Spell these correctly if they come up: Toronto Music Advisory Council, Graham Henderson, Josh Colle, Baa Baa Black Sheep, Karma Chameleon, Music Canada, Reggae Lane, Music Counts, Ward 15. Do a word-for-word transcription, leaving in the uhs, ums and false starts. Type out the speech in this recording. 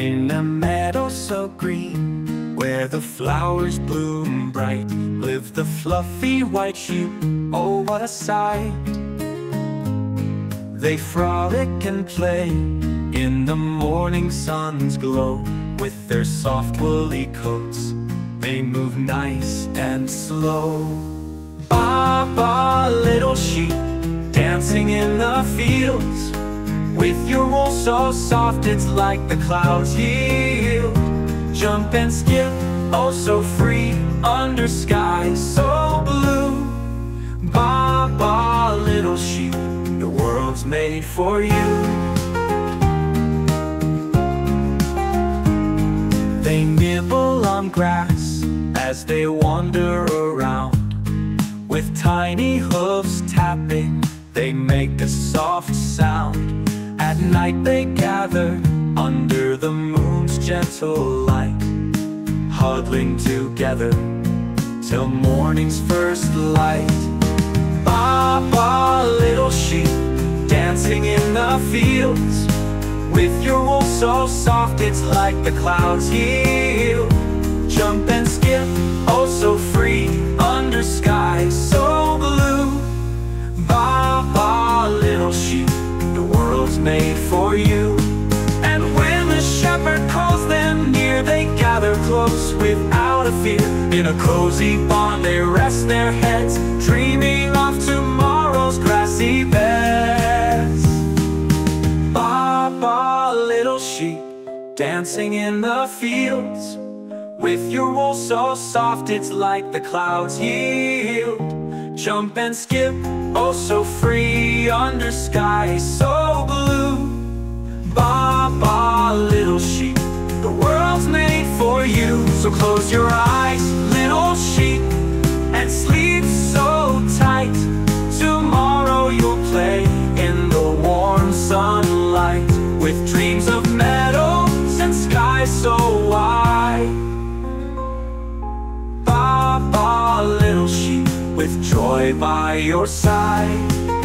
in a meadow so green, where the flowers bloom bright, lived the fluffy white sheep. Oh, what a sight! They frolic and play in the morning sun's glow. With their soft woolly coats, they move nice and slow. Baa baa, little sheep, dancing in the fields. With your wool so soft, it's like the clouds yield. Jump and skip, oh so free, under skies so blue. Baa baa, little sheep, the world's made for you. They nibble on grass as they wander around. With tiny hooves tapping, they make a soft sound. At night they gather under the moon's gentle light, huddling together till morning's first light. Baa baa, little sheep, dancing in the fields. With your wool so soft, it's like the clouds yield. Jump and skip, oh so free, under skies so blue. Baa baa, little sheep, the world's made for you. And when the shepherd calls them near, they gather close without a fear. In a cozy bond they rest their heads, dreaming of tomorrow's grassy beds. Baa baa, little sheep, dancing in the fields. With your wool so soft, it's like the clouds yield. Jump and skip, oh so free, under sky so blue. Baa baa, little sheep, the world's made for you. So close your eyes, little sheep, and sleep so tight. Tomorrow you'll play in the warm sunlight, with dreams of meadows and skies so wide. Baa baa, little sheep, with joy by your side.